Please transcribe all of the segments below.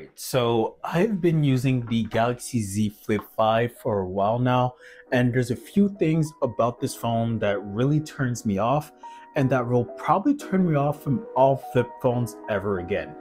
Alright, so I've been using the Galaxy Z Flip 5 for a while now, and there's a few things about this phone that really turns me off and that will probably turn me off from all flip phones ever again.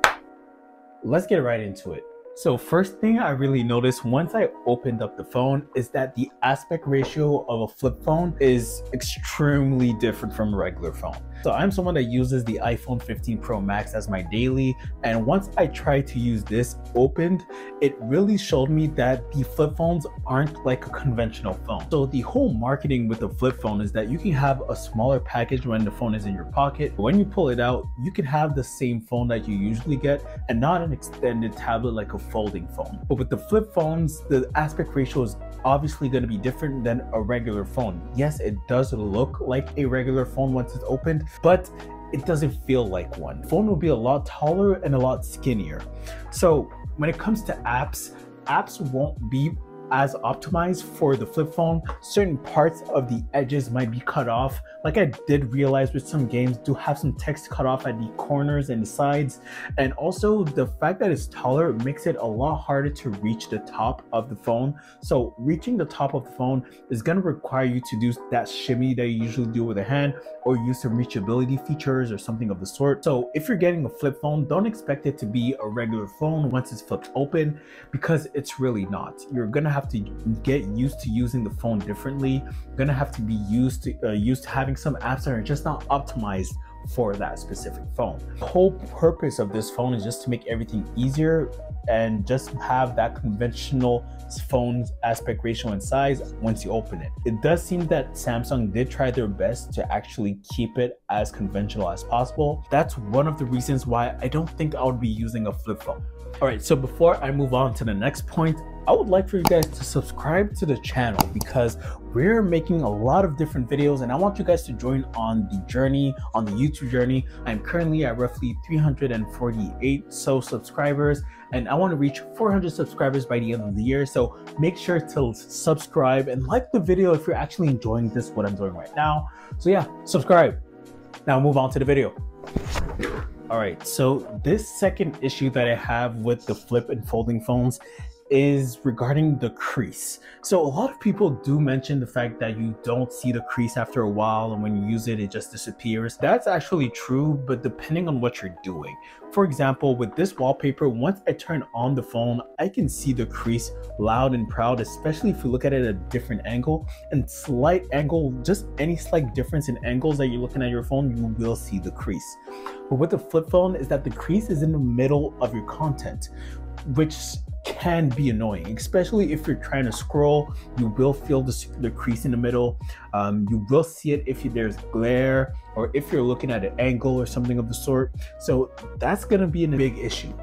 Let's get right into it. So first thing I really noticed once I opened up the phone is that the aspect ratio of a flip phone is extremely different from a regular phone. So I'm someone that uses the iPhone 15 Pro Max as my daily, and once I tried to use this opened, it really showed me that the flip phones aren't like a conventional phone. So the whole marketing with a flip phone is that you can have a smaller package when the phone is in your pocket. When you pull it out, you can have the same phone that you usually get and not an extended tablet like a folding phone. But with the flip phones, the aspect ratio is obviously going to be different than a regular phone. Yes, it does look like a regular phone once it's opened, but it doesn't feel like one. The phone will be a lot taller and a lot skinnier. So when it comes to apps won't be as optimized for the flip phone. Certain parts of the edges might be cut off. Like I did realize with some games do have some text cut off at the corners and the sides, and also the fact that it's taller makes it a lot harder to reach the top of the phone. So reaching the top of the phone is going to require you to do that shimmy that you usually do with a hand, or use some reachability features or something of the sort. So if you're getting a flip phone, don't expect it to be a regular phone once it's flipped open, because it's really not. You're going to have to get used to using the phone differently. You're gonna have to be used to having some apps that are just not optimized for that specific phone. The whole purpose of this phone is just to make everything easier and just have that conventional phone's aspect ratio and size once you open it. It does seem that Samsung did try their best to actually keep it as conventional as possible. That's one of the reasons why I don't think I would be using a flip phone. All right, so before I move on to the next point, I would like for you guys to subscribe to the channel, because we're making a lot of different videos and I want you guys to join on the journey, on the YouTube journey. I'm currently at roughly 348 subscribers, and I want to reach 400 subscribers by the end of the year. So make sure to subscribe and like the video if you're actually enjoying this, what I'm doing right now. So yeah, subscribe. Now move on to the video. All right, so this second issue that I have with the flip and folding phones is regarding the crease. So a lot of people do mention the fact that you don't see the crease after a while, and when you use it, it just disappears. That's actually true, but depending on what you're doing. For example, with this wallpaper, once I turn on the phone, I can see the crease loud and proud, especially if you look at it at a different angle. And slight angle, just any slight difference in angles that you're looking at your phone, you will see the crease. But with the flip phone is that the crease is in the middle of your content, which can be annoying, especially if you're trying to scroll. You will feel the crease in the middle. You will see it if there's glare, or if you're looking at an angle or something of the sort. So that's gonna be a big issue,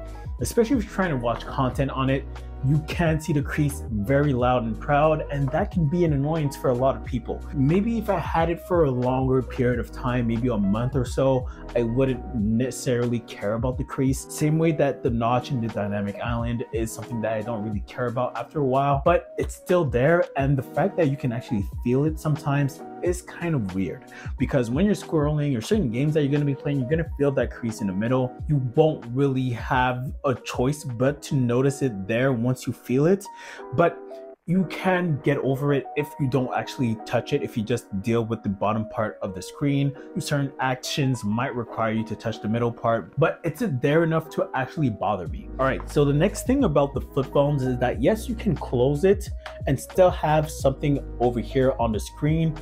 especially if you're trying to watch content on it. You can see the crease very loud and proud, and that can be an annoyance for a lot of people. Maybe if I had it for a longer period of time, maybe a month or so, I wouldn't necessarily care about the crease. Same way that the notch in the Dynamic Island is something that I don't really care about after a while, but it's still there. And the fact that you can actually feel it sometimes is kind of weird, because when you're scrolling or certain games that you're going to be playing, you're going to feel that crease in the middle. You won't really have a choice but to notice it there once you feel it, but you can get over it if you don't actually touch it. If you just deal with the bottom part of the screen, certain actions might require you to touch the middle part, but it's there enough to actually bother me. All right, so the next thing about the flip phones is that yes, you can close it and still have something over here on the screen,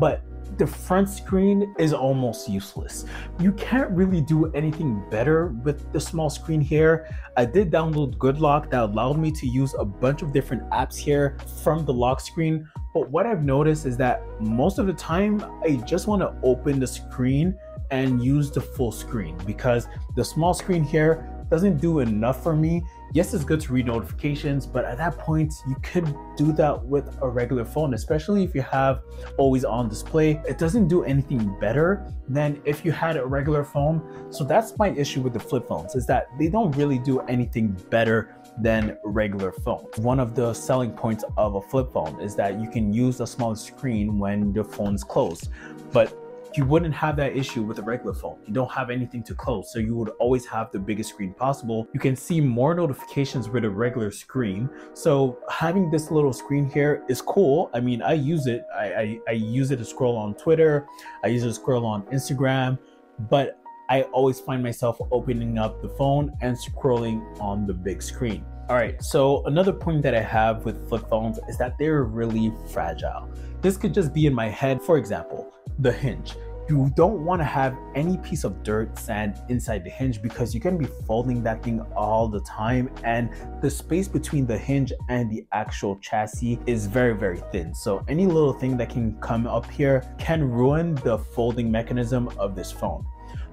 but the front screen is almost useless. You can't really do anything better with the small screen here. I did download Good Lock that allowed me to use a bunch of different apps here from the lock screen. But what I've noticed is that most of the time, I just want to open the screen and use the full screen, because the small screen here doesn't do enough for me. Yes, it's good to read notifications, but at that point, you could do that with a regular phone, especially if you have always on display. It doesn't do anything better than if you had a regular phone. So that's my issue with the flip phones, is that they don't really do anything better than regular phones. One of the selling points of a flip phone is that you can use a smaller screen when the phone's closed, but you wouldn't have that issue with a regular phone. You don't have anything to close, so you would always have the biggest screen possible. You can see more notifications with a regular screen. So having this little screen here is cool. I mean, I use it. I use it to scroll on Twitter. I use it to scroll on Instagram, but I always find myself opening up the phone and scrolling on the big screen. All right, so another point that I have with flip phones is that they're really fragile. This could just be in my head. For example, the hinge. You don't want to have any piece of dirt, sand inside the hinge because you're going to be folding that thing all the time, and the space between the hinge and the actual chassis is very, very thin. So any little thing that can come up here can ruin the folding mechanism of this phone.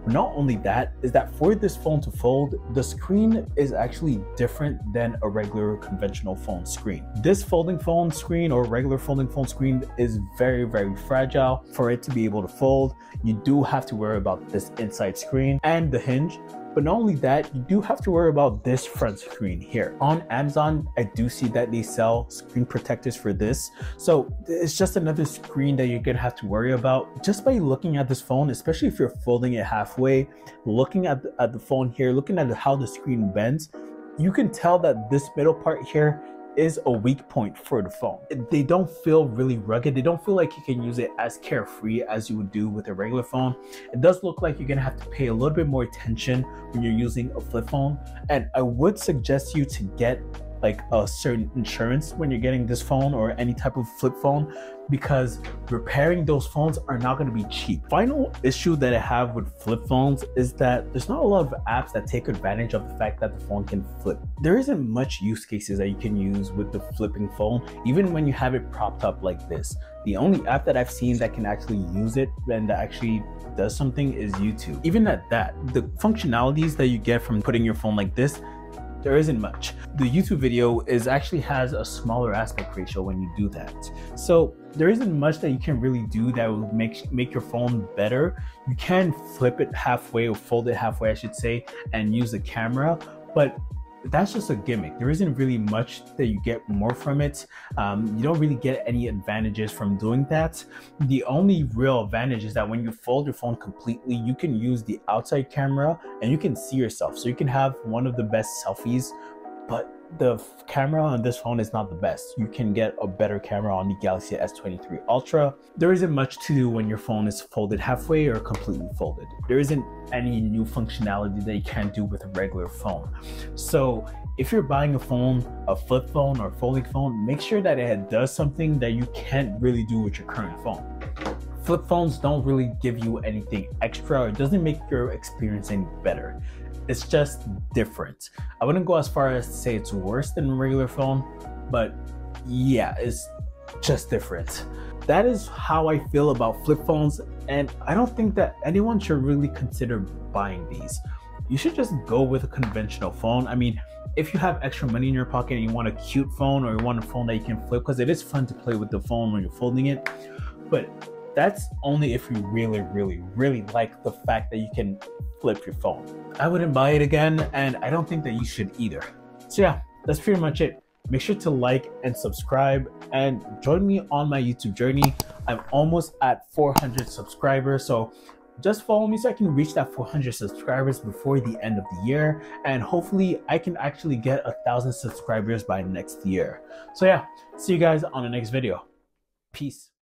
Not only that, is that for this phone to fold, the screen is actually different than a regular conventional phone screen. This folding phone screen or regular folding phone screen is very, very fragile. For it to be able to fold, you do have to worry about this inside screen and the hinge. But not only that, you do have to worry about this front screen here. On Amazon, I do see that they sell screen protectors for this. So it's just another screen that you're gonna have to worry about just by looking at this phone, especially if you're folding it halfway, looking at the phone here, looking at how the screen bends, you can tell that this middle part here is a weak point for the phone. They don't feel really rugged. They don't feel like you can use it as carefree as you would do with a regular phone. It does look like you're gonna have to pay a little bit more attention when you're using a flip phone. And I would suggest you to get like a certain insurance when you're getting this phone or any type of flip phone, because repairing those phones are not going to be cheap. Final issue that I have with flip phones is that there's not a lot of apps that take advantage of the fact that the phone can flip. There isn't much use cases that you can use with the flipping phone, even when you have it propped up like this. The only app that I've seen that can actually use it and that actually does something is YouTube. Even at that, the functionalities that you get from putting your phone like this, there isn't much. The YouTube video is actually has a smaller aspect ratio when you do that. So there isn't much that you can really do that will make your phone better. You can flip it halfway or fold it halfway, I should say, and use the camera, but that's just a gimmick. There isn't really much that you get more from it. You don't really get any advantages from doing that. The only real advantage is that when you fold your phone completely, you can use the outside camera and you can see yourself. So you can have one of the best selfies, but the camera on this phone is not the best. You can get a better camera on the Galaxy S23 Ultra. There isn't much to do when your phone is folded halfway or completely folded. There isn't any new functionality that you can't do with a regular phone. So if you're buying a phone, a flip phone or a folding phone, make sure that it does something that you can't really do with your current phone. Flip phones don't really give you anything extra, or it doesn't make your experience any better. It's just different. I wouldn't go as far as to say it's worse than a regular phone, but yeah, it's just different. That is how I feel about flip phones, and I don't think that anyone should really consider buying these. You should just go with a conventional phone. I mean, if you have extra money in your pocket and you want a cute phone, or you want a phone that you can flip, because it is fun to play with the phone when you're folding it, but that's only if you really, really, really like the fact that you can flip your phone. I wouldn't buy it again, and I don't think that you should either. So yeah, that's pretty much it. Make sure to like and subscribe and join me on my YouTube journey. I'm almost at 400 subscribers, so just follow me so I can reach that 400 subscribers before the end of the year, and hopefully I can actually get 1,000 subscribers by next year. So yeah, see you guys on the next video. Peace.